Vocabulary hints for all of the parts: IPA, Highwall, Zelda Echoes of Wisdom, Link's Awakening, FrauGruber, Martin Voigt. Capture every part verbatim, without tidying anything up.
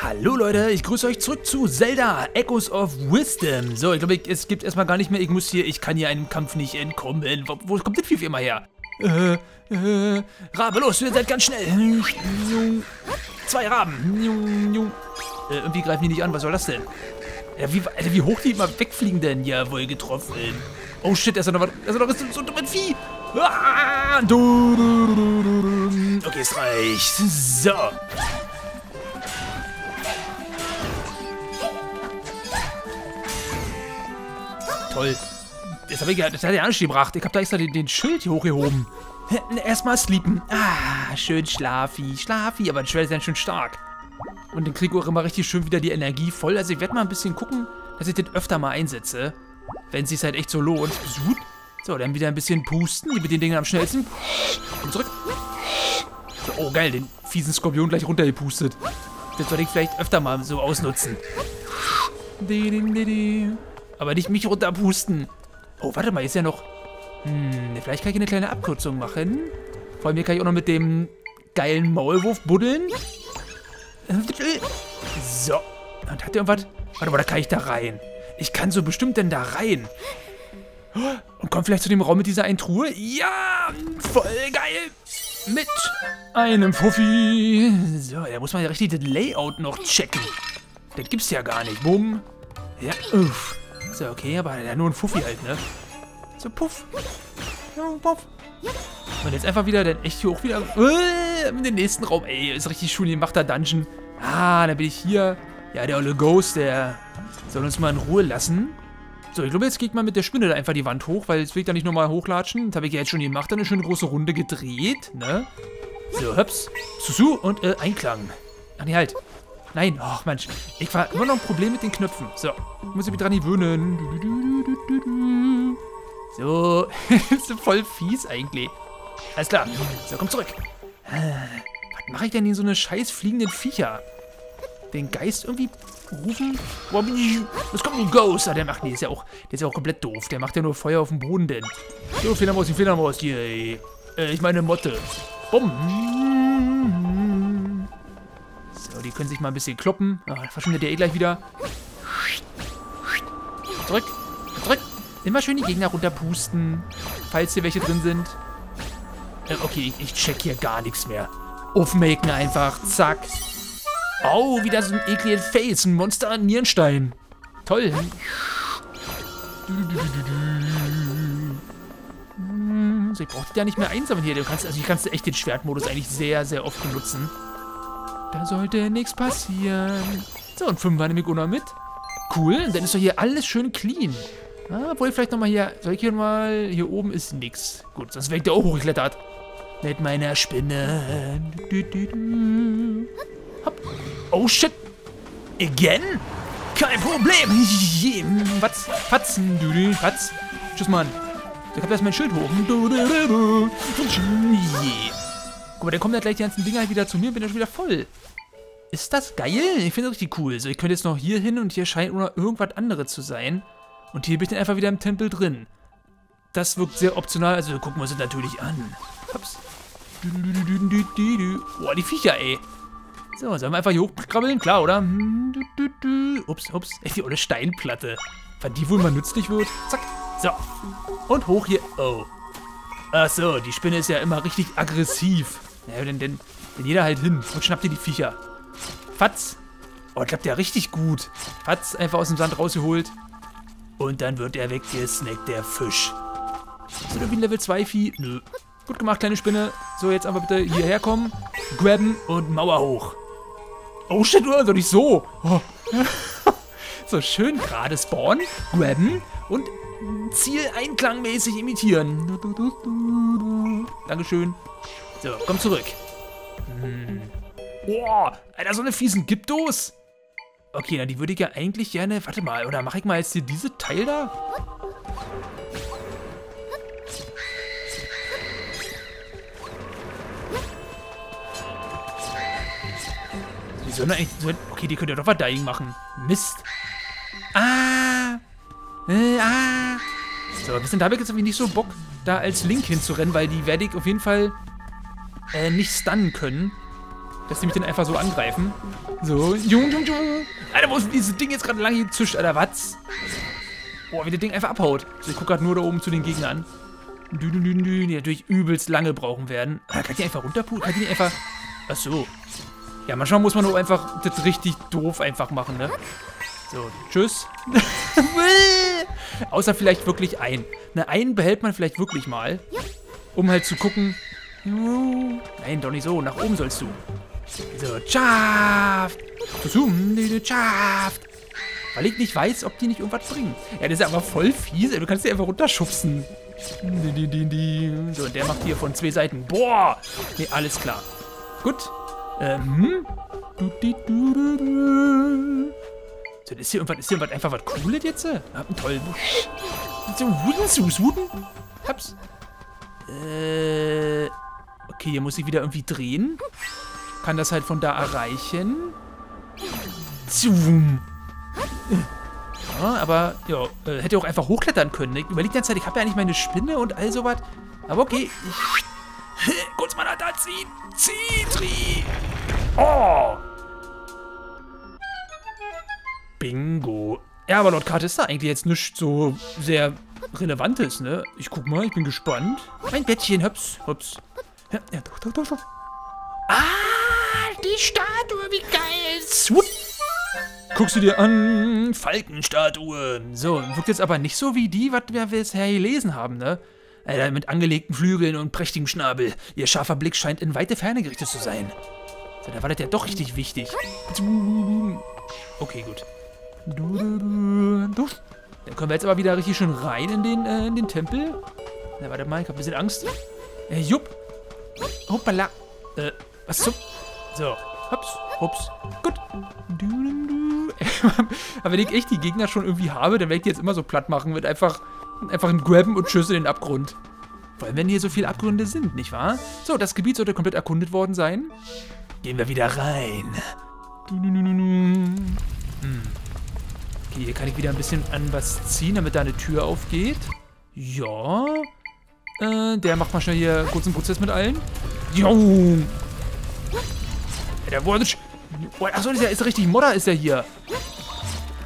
Hallo Leute, ich grüße euch zurück zu Zelda Echoes of Wisdom. So, ich glaube, es gibt erstmal gar nicht mehr. Ich muss hier, ich kann hier einem Kampf nicht entkommen. Wo, wo kommt das Vieh immer her? Äh, äh, Rabe, los, ihr seid ganz schnell. Zwei Raben. Äh, irgendwie greifen die nicht an, was soll das denn? Ja, wie, Alter, wie hoch die immer wegfliegen denn? Jawohl, getroffen. Oh shit, da ist noch was. Da ist noch was, so ein Vieh. Ah, du, du, du, du, du. Okay, es reicht. So. Toll. Das hat er ja nicht gebracht. Ich habe da extra den, den Schild hier hochgehoben. Erstmal sleepen. Ah, schön schlafi, schlafi. Aber das Schwert ist dann schon stark. Und dann kriege ich auch immer richtig schön wieder die Energie voll. Also ich werde mal ein bisschen gucken, dass ich das öfter mal einsetze. Wenn es sich halt echt so lohnt. So, dann wieder ein bisschen pusten. Mit den Dingen am schnellsten. Und zurück. So, oh, geil. Den fiesen Skorpion gleich runtergepustet. Das sollte ich vielleicht öfter mal so ausnutzen. Aber nicht mich runterpusten. Oh, warte mal, ist ja noch... Hm, vielleicht kann ich eine kleine Abkürzung machen. Vor allem hier kann ich auch noch mit dem geilen Maulwurf buddeln. So. Und hat der irgendwas? Warte mal, da kann ich da rein. Ich kann so bestimmt denn da rein. Und komm vielleicht zu dem Raum mit dieser einen Truhe. Ja, voll geil. Mit einem Fuffi. So, da muss man ja richtig das Layout noch checken. Das gibt's ja gar nicht. Bumm. Ja, uff. So, okay, aber ja, nur ein Fuffi halt, ne? So, puff. Puff. Und jetzt einfach wieder, dann echt hier auch wieder. Äh, in den nächsten Raum. Ey, ist richtig schön gemacht, der Dungeon. Ah, dann bin ich hier. Ja, der olle Ghost, der soll uns mal in Ruhe lassen. So, ich glaube, jetzt geht man mit der Spinne da einfach die Wand hoch, weil jetzt will ich da nicht nochmal hochlatschen. Das habe ich ja jetzt schon gemacht, dann eine schöne große Runde gedreht, ne? So, hops. Susu und äh, Einklang. Ach nee, halt. Nein, ach Mensch, ich war immer noch ein Problem mit den Knöpfen. So, muss ich mich dran gewöhnen. So, das ist voll fies eigentlich. Alles klar, so, komm zurück. Was mache ich denn in so eine scheiß fliegenden Viecher? Den Geist irgendwie rufen? Was kommt ein Ghost? Der macht, nee, ist ja auch, der ist ja auch komplett doof. Der macht ja nur Feuer auf dem Boden denn. So, Fledermaus, die Fledermaus, yay. Äh, ich meine Motte. Bumm. So, die können sich mal ein bisschen kloppen. Oh, da verschwindet der eh gleich wieder. Zurück, zurück. Immer schön die Gegner runterpusten, falls hier welche drin sind. Äh, okay, ich, ich check hier gar nichts mehr. Aufmaken einfach, zack. Au, oh, wieder so ein ekliges Face, ein Monster an Nierenstein. Toll. So, ich brauche die da nicht mehr einsammeln hier. Du kannst, also ich kannst echt den Schwertmodus eigentlich sehr, sehr oft benutzen. Da sollte nichts passieren. So, und fünf war nämlich auch noch mit. Cool, dann ist doch hier alles schön clean. Ah, obwohl ich vielleicht nochmal hier... Soll ich hier mal... Hier oben ist nichts. Gut, sonst wäre ich da auch hochgeklettert. Mit meiner Spinne. Du, du, du. Hopp. Oh, shit. Again? Kein Problem. Fatz, Fatzen, du, du, Fatz. Tschüss, Mann. So, ich hab erst mein Schild hoch. Du, du, du, du. Yeah. Guck mal, dann kommen ja gleich die ganzen Dinger halt wieder zu mir und bin ja schon wieder voll. Ist das geil? Ich finde das richtig cool. So, ich könnte jetzt noch hier hin und hier scheint nur noch irgendwas anderes zu sein. Und hier bin ich dann einfach wieder im Tempel drin. Das wirkt sehr optional, also gucken wir uns das natürlich an. Ups. Boah, die Viecher, ey. So, sollen wir einfach hier hochkrabbeln? Klar, oder? Ups, ups. Echt die olle Steinplatte. Wann die wohl mal nützlich wird. Zack. So. Und hoch hier. Oh. Achso, die Spinne ist ja immer richtig aggressiv. Naja, denn, denn, denn jeder halt hin und schnappt dir die Viecher. Fatz. Oh, klappt ja richtig gut. Fatz, einfach aus dem Sand rausgeholt. Und dann wird er weggesnackt, der Fisch. Ist das irgendwie ein Level zwei Vieh? Nö. Gut gemacht, kleine Spinne. So, jetzt einfach bitte hierher kommen. Grabben und Mauer hoch. Oh shit, oder? Doch nicht so. Oh. So, schön gerade spawnen. Grabben und Ziel einklangmäßig imitieren. Dankeschön. So, komm zurück. Hm. Oh, Alter, so eine fiesen Gipdos. Okay, na, die würde ich ja eigentlich gerne... Warte mal, oder mache ich mal jetzt hier diese Teil da? Die sollen eigentlich... Sollen, okay, die können ja doch was Dying machen. Mist. Ah! Äh, ah! So, ein bisschen, da habe ich jetzt irgendwie nicht so Bock, da als Link hinzurennen, weil die werde ich auf jeden Fall äh, nicht stunnen können. dass die mich dann einfach so angreifen. So. Jung, jung, jung. Alter, wo ist dieses Ding jetzt gerade lang hier zischt? Alter, was? Boah, wie das Ding einfach abhaut. Also ich gucke gerade nur da oben zu den Gegnern an. Dü, dü, dü, dü, die natürlich übelst lange brauchen werden. Alter, kann ich die einfach runterpulen? Kann ich die einfach... Ach so. Ja, manchmal muss man nur einfach das richtig doof einfach machen, ne? So, tschüss. Außer vielleicht wirklich ein. Ne, einen behält man vielleicht wirklich mal. Um halt zu gucken... Nein, doch nicht so. Nach oben sollst du. So, schafft. Schafft. Weil ich nicht weiß, ob die nicht irgendwas bringen. Ja, das ist aber voll fies. Du kannst die einfach runterschubsen. So, und der macht hier von zwei Seiten. Boah. Nee, alles klar. Gut. Ähm. So, ist hier irgendwas, ist hier irgendwas einfach was Cooles jetzt? Hab einen tollen Busch. So, Wudensus, Wuden. Hab's. Äh... Okay, hier muss ich wieder irgendwie drehen. Kann das halt von da erreichen. Zoom. Ja, aber, ja, hätte auch einfach hochklettern können. Ich überlege die ganze Zeit, ich habe ja eigentlich meine Spinne und all sowas. Aber okay. Kurz mal da ziehen. Zitri. Oh. Bingo. Ja, aber laut Karte ist da eigentlich jetzt nichts so sehr... Relevantes, ne? Ich guck mal, ich bin gespannt. Mein Bettchen, hops, hops. Ja, ja, doch, doch, doch, doch. Ah, die Statue, wie geil. Swoop. Guckst du dir an, Falkenstatuen. So, wirkt jetzt aber nicht so wie die, was wir bisher gelesen haben, ne? Alter, mit angelegten Flügeln und prächtigem Schnabel. Ihr scharfer Blick scheint in weite Ferne gerichtet zu sein. So, da war das ja doch richtig wichtig. Okay, gut. Dann können wir jetzt aber wieder richtig schön rein in den, äh, in den Tempel. Na, warte mal, ich hab ein bisschen Angst. Äh, jupp. Hoppala. Äh, was zum... So. Hops, hops. Gut. Aber wenn ich echt die Gegner schon irgendwie habe, dann werde ich die jetzt immer so platt machen. Wird einfach, einfach ein Grabben und Schüsse in den Abgrund. Vor allem, wenn hier so viele Abgründe sind, nicht wahr? So, das Gebiet sollte komplett erkundet worden sein. Gehen wir wieder rein. Hm. Hier kann ich wieder ein bisschen an was ziehen, damit da eine Tür aufgeht. Ja. Äh, der macht mal schnell hier kurzen Prozess mit allen. Jo. Der wurde... Achso, ist ja ist richtig Modder, ist er hier.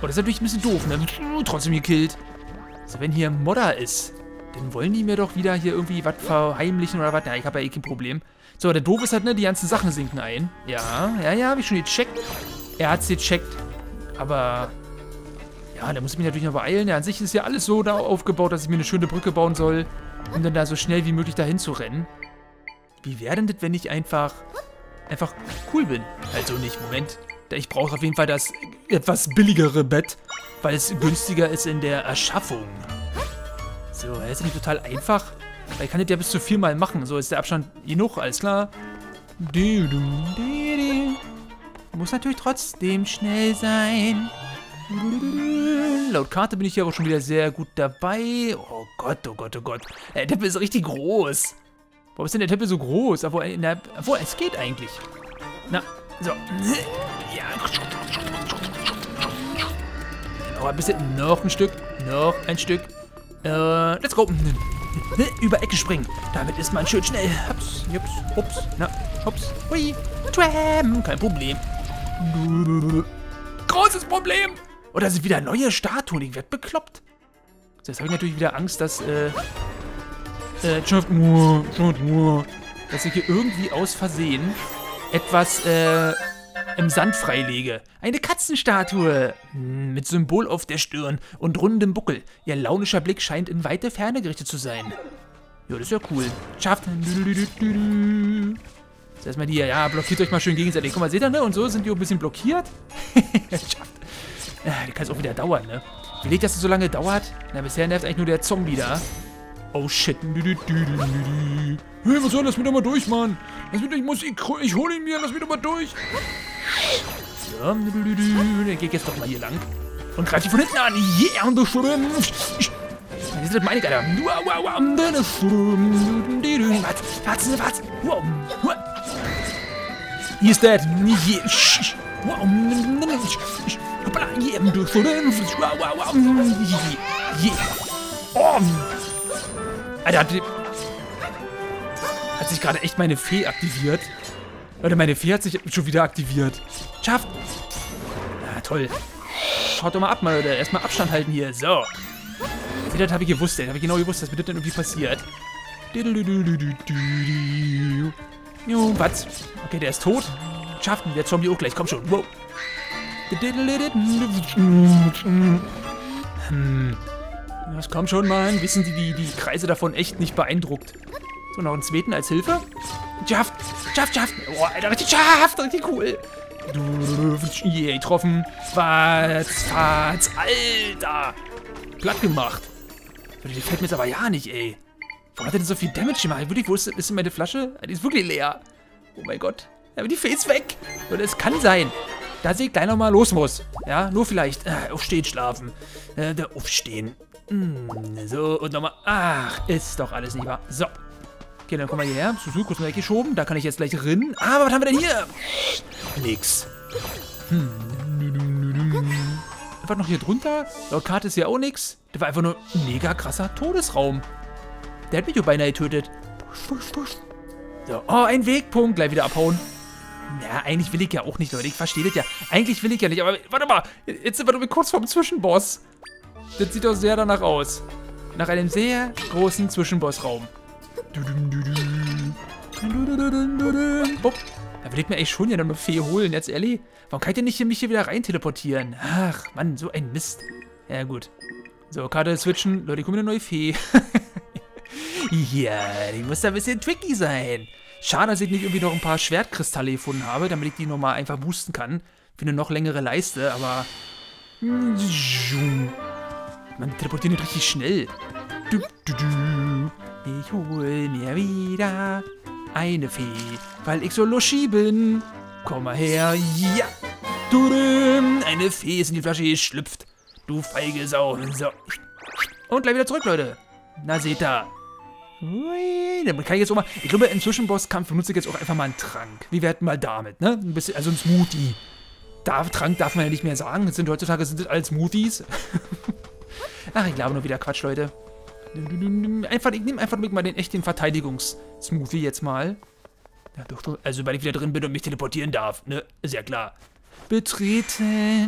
Oh, das ist natürlich ein bisschen doof, ne? Trotzdem gekillt. Also, wenn hier Modder ist, dann wollen die mir doch wieder hier irgendwie was verheimlichen oder was. Na, ich habe ja eh kein Problem. So, der doof ist halt, ne? Die ganzen Sachen sinken ein. Ja, ja, ja, hab ich schon gecheckt. Er hat's gecheckt. Aber... Ah, da muss ich mich natürlich noch beeilen. Ja, an sich ist ja alles so da aufgebaut, dass ich mir eine schöne Brücke bauen soll, um dann da so schnell wie möglich dahin zu rennen. Wie wäre denn das, wenn ich einfach, einfach cool bin? Also nicht, Moment. Ich brauche auf jeden Fall das etwas billigere Bett, weil es günstiger ist in der Erschaffung. So, das ist nicht total einfach. Weil ich kann das ja bis zu viermal machen. So ist der Abstand genug, alles klar. Muss natürlich trotzdem schnell sein. Laut Karte bin ich hier aber schon wieder sehr gut dabei. Oh Gott, oh Gott, oh Gott. Der Tempel ist richtig groß. Warum ist denn der Tempel so groß? Obwohl, na, obwohl es geht eigentlich. Na, so. Ja. Noch ein bisschen, noch ein Stück, noch ein Stück. Äh, let's go. Über Ecke springen. Damit ist man schön schnell. Hops, hops, hops, na, hops. Hui, tram, kein Problem. Großes Problem. Oder sind wieder neue Statuen? Ich werd bekloppt. So, jetzt habe ich natürlich wieder Angst, dass, äh, äh, dass ich hier irgendwie aus Versehen etwas, äh, im Sand freilege. Eine Katzenstatue mit Symbol auf der Stirn und rundem Buckel. Ihr launischer Blick scheint in weite Ferne gerichtet zu sein. Ja, das ist ja cool. Schafft. So, erstmal die, ja, blockiert euch mal schön gegenseitig. Guck mal, seht ihr, ne? Und so sind die ein bisschen blockiert. Schafft. Ja, die kann es auch wieder dauern, ne? Überlegt, dass es so lange dauert? Na, bisher nervt eigentlich nur der Zombie da. Oh, shit. Hey, was soll das? Lass mich doch mal durch, Mann. Lass mich, ich muss, ich, ich hole ihn mir. Lass mich doch mal durch. So. Der geht jetzt doch mal hier lang. Und greift die von hinten an. Yeah, und das schrumpft. Das ist das meine, Alter. Das schrumpft. Warte, warte, warte. Wow. He is dead. Yeah. Wow. Yeah. Wow, wow, wow. Yeah. Oh. Alter, hat, hat sich gerade echt meine Fee aktiviert. Leute, meine Fee hat sich schon wieder aktiviert. Schafft. Na, toll. Schaut doch mal ab, mal, Leute. Erstmal Abstand halten hier. So. Das habe ich gewusst, ey. Das habe ich genau gewusst, dass mir das denn irgendwie passiert. Jo, was? Okay, der ist tot. Schafft ihn. Der Zombie auch gleich. Komm schon. Wow. Hm. Das kommt schon, Mann. Wissen Sie, die, die Kreise davon echt nicht beeindruckt. So, noch einen zweiten als Hilfe. Schafft, schafft, schafft. Oh, Alter, richtig schafft. Richtig cool. Yeah, getroffen. Fatz, fatz. Alter. Platt gemacht. Die fällt mir jetzt aber ja nicht, ey. Warum hat er denn so viel Damage gemacht? Wirklich, wo ist, ist denn meine Flasche? Die ist wirklich leer. Oh mein Gott. Aber die Fee ist weg. Leute, es kann sein, dass ich gleich nochmal los muss. Ja, nur vielleicht. Ah, aufstehen, schlafen. Äh, da aufstehen. Hm, so, und nochmal. Ach, ist doch alles nicht wahr. So. Okay, dann kommen wir hierher. Susu, kurz mal weggeschoben. Da kann ich jetzt gleich rinnen. Ah, aber was haben wir denn hier? Nix. Hm. Einfach noch hier drunter. Laut Karte ist ja auch nix. Das war einfach nur ein mega krasser Todesraum. Der hat mich ja beinahe getötet. So. Oh, ein Wegpunkt. Gleich wieder abhauen. Ja, eigentlich will ich ja auch nicht, Leute. Ich verstehe das ja. Eigentlich will ich ja nicht. Aber warte mal. Jetzt sind wir doch kurz vorm Zwischenboss. Das sieht doch sehr danach aus. Nach einem sehr großen Zwischenbossraum. Da will ich mir eigentlich schon ja noch eine Fee holen. Jetzt ehrlich. Warum kann ich denn nicht hier mich hier wieder rein teleportieren? Ach, Mann. So ein Mist. Ja, gut. So, Karte switchen. Leute, kommt eine neue Fee. Ja, die muss da ein bisschen tricky sein. Schade, dass ich nicht irgendwie noch ein paar Schwertkristalle gefunden habe, damit ich die nochmal einfach boosten kann. Für eine noch längere Leiste, aber... Man teleportiert nicht richtig schnell. Ich hol mir wieder eine Fee, weil ich so luschi bin. Komm mal her, ja. Eine Fee ist in die Flasche geschlüpft. Du feige Sau. So. Und gleich wieder zurück, Leute. Na seht da. Ui, dann kann ich jetzt auch mal. Ich glaube, im Zwischenbosskampf benutze ich jetzt auch einfach mal einen Trank. Wie werden mal damit, ne? Ein bisschen, also ein Smoothie. Da, Trank darf man ja nicht mehr sagen. Das sind, heutzutage sind das alle Smoothies. Ach, ich glaube nur wieder Quatsch, Leute. Einfach, ich nehme einfach mal den echten Verteidigungs-Smoothie jetzt mal. Ja, doch, doch. Also, weil ich wieder drin bin und mich teleportieren darf, ne? Ist ja klar. Betreten.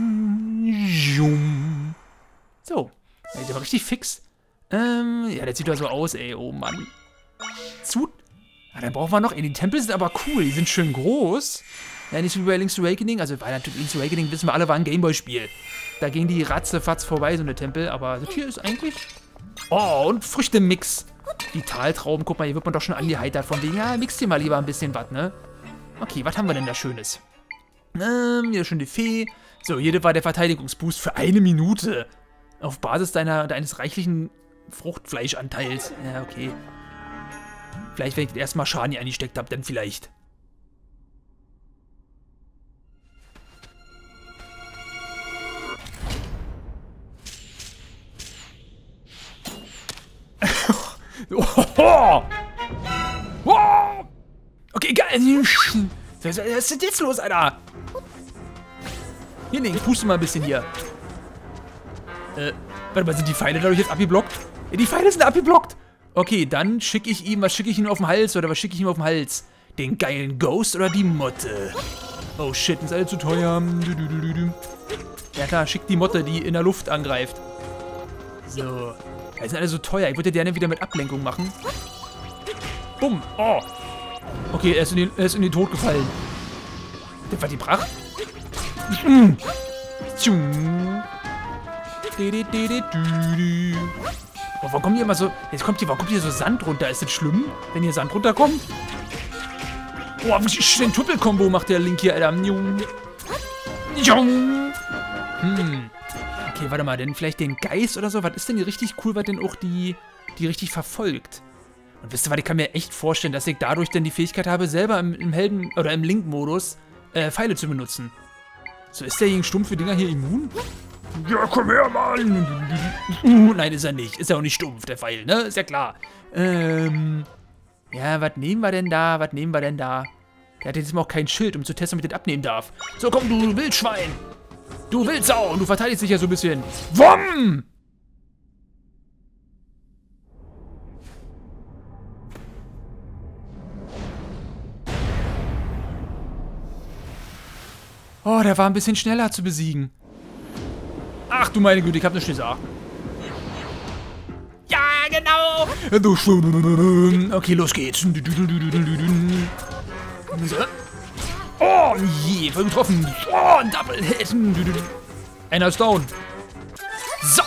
So. Der ist aber richtig fix. Ähm, ja, das sieht doch so aus, ey. Oh, Mann. Zu... Ja, dann brauchen wir noch... Ey, die Tempel sind aber cool. Die sind schön groß. Ja, nicht wie bei Link's Awakening. Also, bei Link's Awakening, wissen wir alle, war ein Gameboy-Spiel. Da ging die Ratzefatz vorbei, so eine Tempel. Aber das hier ist eigentlich... Oh, und Früchtemix. Die Taltrauben. Guck mal, hier wird man doch schon angeheitert von wegen... Ja, mix dir mal lieber ein bisschen was, ne? Okay, was haben wir denn da Schönes? Ähm, hier schon die Fee. So, hier war der Verteidigungsboost für eine Minute. Auf Basis deiner, deines reichlichen... Fruchtfleischanteils. Ja, okay. Vielleicht, wenn ich erstmal Schaden hier eingesteckt habe, dann vielleicht. Okay, egal. Was ist denn jetzt los, Alter? Hier, nee, ich puste mal ein bisschen hier. Äh, warte mal, sind die Pfeile dadurch jetzt abgeblockt? Die Pfeile sind abgeblockt. Okay, dann schicke ich ihm, was schicke ich ihm auf den Hals? Oder was schicke ich ihm auf den Hals? Den geilen Ghost oder die Motte? Oh shit, ist alles zu teuer. Du, du, du, du. Ja klar, schick die Motte, die in der Luft angreift. So. Ja, sind alle so teuer. Ich würde gerne wieder mit Ablenkung machen. Bumm. Oh. Okay, er ist in den, er ist in den Tod gefallen. Das war die Pracht. Mhm. Oh, warum kommt hier immer so... Jetzt kommt hier, warum kommt hier so Sand runter? Ist das schlimm, wenn hier Sand runterkommt? Oh, den Tuppel-Kombo macht der Link hier, Alter. Hm. Okay, warte mal. Denn vielleicht den Geist oder so? Was ist denn hier richtig cool, was denn auch die, die richtig verfolgt? Und wisst ihr was? Ich kann mir echt vorstellen, dass ich dadurch dann die Fähigkeit habe, selber im, im Helden- oder im Link-Modus äh, Pfeile zu benutzen. So, ist der gegen stumpfe Dinger hier immun? Ja, komm her, Mann! Uh, nein, ist er nicht. Ist ja auch nicht stumpf, der Pfeil, ne? Ist ja klar. Ähm. Ja, was nehmen wir denn da? Was nehmen wir denn da? Der hat jetzt mal auch kein Schild, um zu testen, ob ich das abnehmen darf. So, komm, du Wildschwein! Du Wildsau! Und du verteidigst dich ja so ein bisschen. Wumm! Oh, der war ein bisschen schneller zu besiegen. Ach du meine Güte, ich habe eine Schlüssel. Ja, genau. Okay, los geht's. Oh, je, voll getroffen. Oh, ein Double-Hit. Einer ist down. So.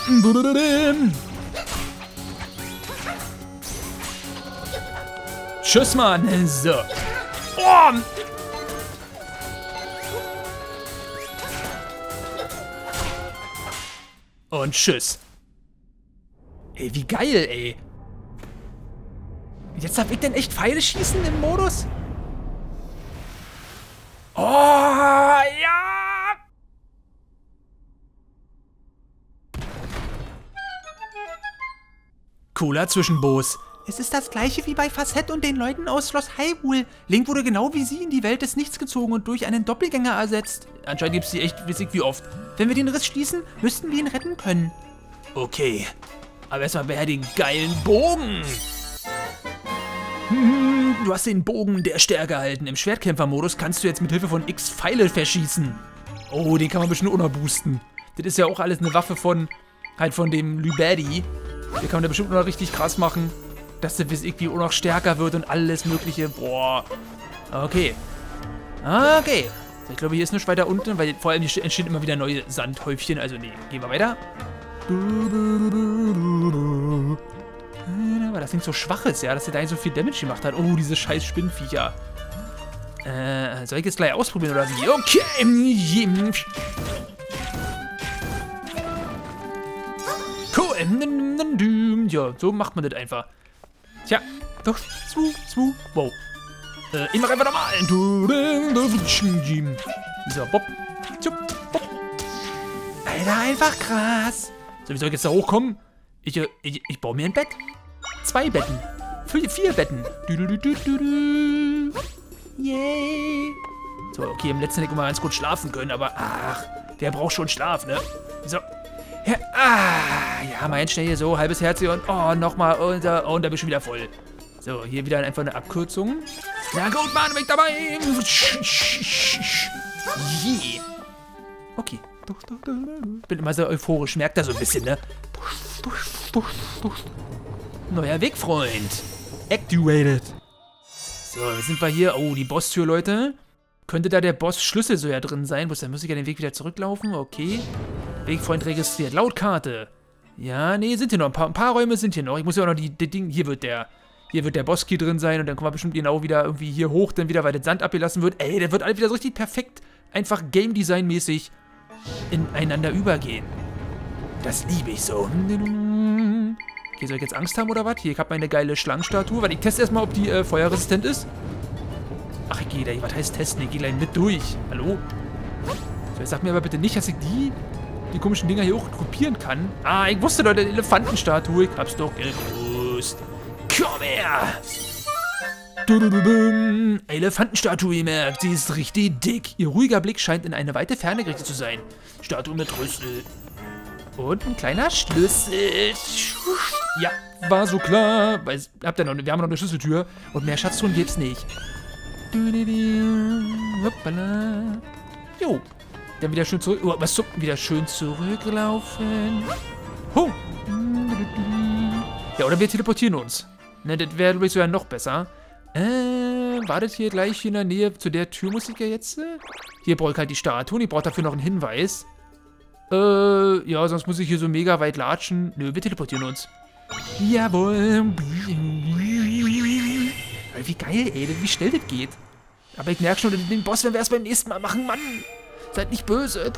Tschüss, Mann. So. Oh. Und tschüss. Ey, wie geil, ey. Jetzt darf ich denn echt Pfeile schießen im Modus? Oh, ja! Cooler Zwischenboss. Es ist das gleiche wie bei Facette und den Leuten aus Schloss Highwall. Link wurde genau wie sie in die Welt des Nichts gezogen und durch einen Doppelgänger ersetzt. Anscheinend gibt es die echt wissig wie oft. Wenn wir den Riss schließen, müssten wir ihn retten können. Okay, aber erstmal wäre den geilen Bogen. Hm, du hast den Bogen der Stärke erhalten. Im Schwertkämpfermodus kannst du jetzt mit Hilfe von X Pfeile verschießen. Oh, den kann man ein bisschen unterboosten. Das ist ja auch alles eine Waffe von, halt von dem Lübaddy. Den kann man da bestimmt noch richtig krass machen. Dass der irgendwie auch noch stärker wird und alles mögliche. Boah. Okay. Okay. Ich glaube, hier ist nichts weiter unten, weil vor allem hier entstehen immer wieder neue Sandhäufchen. Also nee, gehen wir weiter. Aber das Ding so schwach ist, ja, dass der da nicht so viel Damage gemacht hat. Oh, diese scheiß Spinnviecher. Äh, soll ich jetzt gleich ausprobieren oder wie? Okay. Cool. Ja, so macht man das einfach. Tja, doch, zwu, zwu, wow. Äh, ich mach einfach nochmal. So, bop, zup, bop. Alter, einfach krass. So, wie soll ich jetzt da hochkommen? Ich, ich, ich baue mir ein Bett. Zwei Betten. Vier, vier Betten. Du, du, du, du, du. Yay. So, okay, im letzten Deck mal ganz gut schlafen können, aber ach, der braucht schon Schlaf, ne? So. Ja, ah, ja, mal schnell hier so, halbes Herz hier und oh, nochmal und, oh, und da bin ich schon wieder voll. So, hier wieder einfach eine Abkürzung. Na gut, Mann, bin ich dabei. Yeah. Okay. Bin immer so euphorisch, merkt da so ein bisschen, ne? Neuer Wegfreund. Activated. So, jetzt sind wir hier. Oh, die Bosstür, Leute. Könnte da der Boss-Schlüssel so ja drin sein? Dann muss ich ja den Weg wieder zurücklaufen. Okay. Wegfreund registriert. Laut Karte. Ja, nee, sind hier noch. Ein paar, ein paar Räume sind hier noch. Ich muss ja auch noch die, die Dinge. Hier wird der. Hier wird der Boss-Key drin sein. Und dann kommen wir bestimmt genau wieder irgendwie hier hoch, dann wieder, weil der Sand abgelassen wird. Ey, der wird alles wieder so richtig perfekt. Einfach Game Design-mäßig ineinander übergehen. Das liebe ich so. Okay, soll ich jetzt Angst haben oder was? Hier, ich habe meine geile Schlangenstatue. Weil ich teste erstmal, ob die äh, feuerresistent ist. Ach, ich gehe da. Was heißt testen? Ich gehe gleich mit durch. Hallo? So, jetzt sag mir aber bitte nicht, dass ich die. Die komischen Dinger hier auch kopieren kann. Ah, ich wusste doch, der Elefantenstatue. Ich hab's doch gewusst. Komm her! Du, du, du, du. Elefantenstatue, ihr merkt, sie ist richtig dick. Ihr ruhiger Blick scheint in eine weite Ferne gerichtet zu sein. Statue mit Rüssel. Und ein kleiner Schlüssel. Ja, war so klar. Weil, habt ihr noch, wir haben noch eine Schlüsseltür. Und mehr Schatztruhen gibt's nicht. Du, du, du. Hoppala. Jo. Dann wieder schön zurück. Oh, was so? Wieder schön zurücklaufen. Ho! Ja, oder wir teleportieren uns. Ne, das wäre, glaube ich, sogar noch besser. Äh, wartet hier gleich in der Nähe zu der Tür, muss ich ja jetzt. Hier brauche ich halt die Statue. Ich brauche dafür noch einen Hinweis. Äh, ja, sonst muss ich hier so mega weit latschen. Nö, wir teleportieren uns. Jawohl. Wie geil, ey, wie schnell das geht. Aber ich merke schon, den Boss werden wir erst beim nächsten Mal machen, Mann. Seid nicht böse.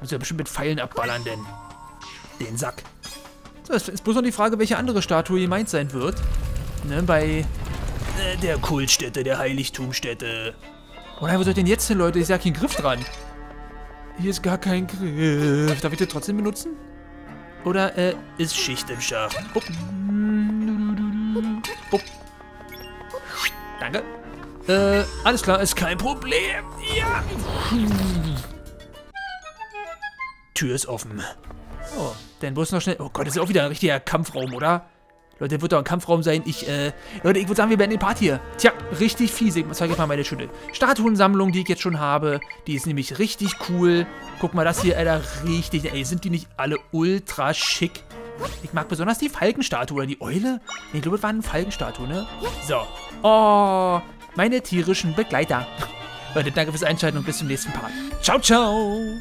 Muss ja bestimmt mit Pfeilen abballern, denn. Den Sack. So, es ist bloß noch die Frage, welche andere Statue gemeint sein wird. Ne, bei äh, der Kultstätte, der Heiligtumstätte. Oh nein, wo seid ihr denn jetzt hin, Leute? Ich sag hier einen Griff dran. Hier ist gar kein Griff. Darf ich den trotzdem benutzen? Oder, äh, ist Schicht im Schacht. Bup. Bup. Danke. Äh, alles klar, ist kein Problem. Ja. Tür ist offen. Oh, dann bloß noch schnell. Oh Gott, das ist auch wieder ein richtiger Kampfraum, oder? Leute, wird doch ein Kampfraum sein. Ich, äh, Leute, ich würde sagen, wir beenden den Part hier. Tja, richtig fies. Ich zeige euch mal meine schöne Statuensammlung, die ich jetzt schon habe. Die ist nämlich richtig cool. Guck mal, das hier, Alter, richtig. Ey, sind die nicht alle ultra schick? Ich mag besonders die Falkenstatue oder die Eule. Ich glaube, das war eine Falkenstatue, ne? So. Oh, meine tierischen Begleiter. Leute, danke fürs Einschalten und bis zum nächsten Part. Ciao, ciao.